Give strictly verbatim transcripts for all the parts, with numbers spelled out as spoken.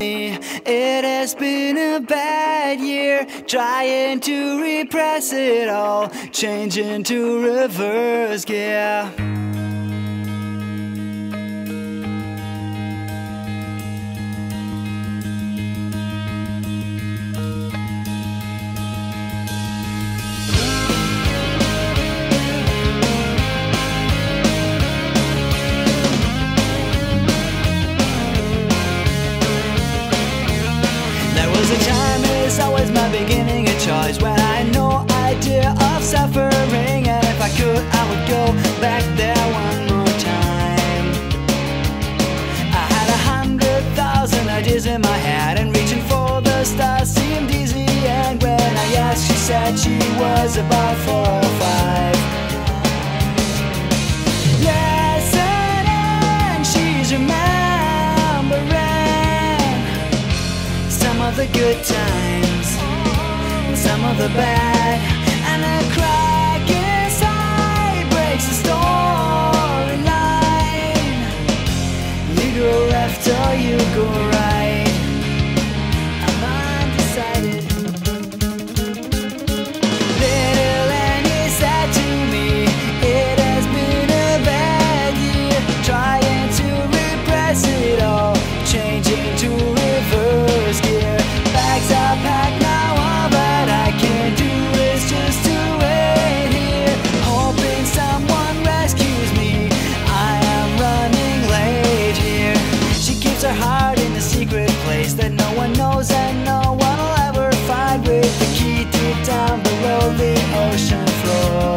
It has been a bad year, trying to repress it all, changing to reverse gear. When I had no idea of suffering, and if I could, I would go back there one more time. I had a hundred thousand ideas in my head, and reaching for the stars seemed easy. And when I asked, she said she was about four or five. Lesson, and she's remembering some of the good times, some of the bad, and a crack inside breaks the storyline. You go left or you go right, I'm undecided. Little Annie said to me, it has been a bad year, trying to repress it all, changing to reverse gear. Bags are packed now, that no one knows and no one will ever find, with the key deep down below the ocean floor.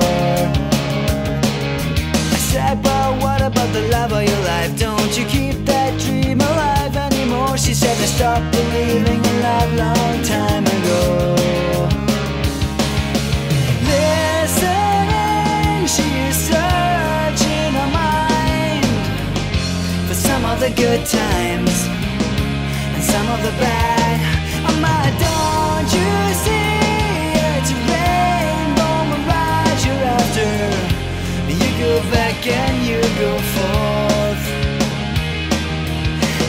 I said, but what about the love of your life? Don't you keep that dream alive anymore? She said, I stopped believing in love long time ago. Listening, she is searching her mind for some of the good times, some of the bad. My, don't you see, it's a rainbow mirage you're after. You go back and you go forth.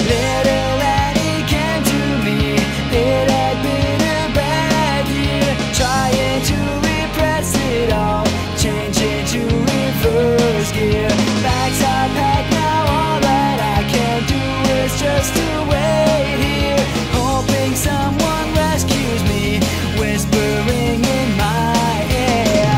Little Annie came to me, it had been a bad year, trying to repress it all, changing to reverse gear. Bags are packed now, all that I can do is just to wait. Someone rescues me, whispering in my ear.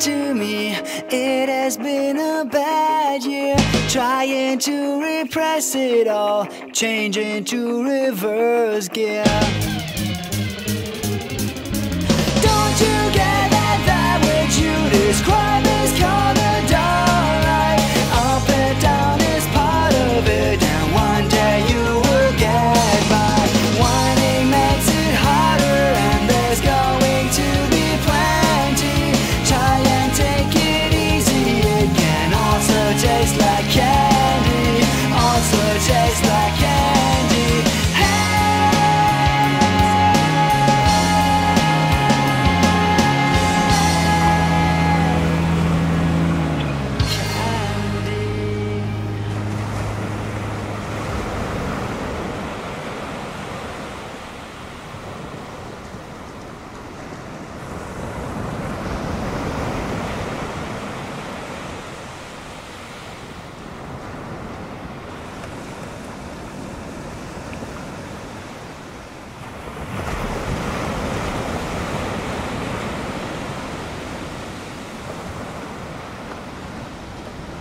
To me, it has been a bad year, trying to repress it all, changing to reverse gear. Don't you get that that which you describe is called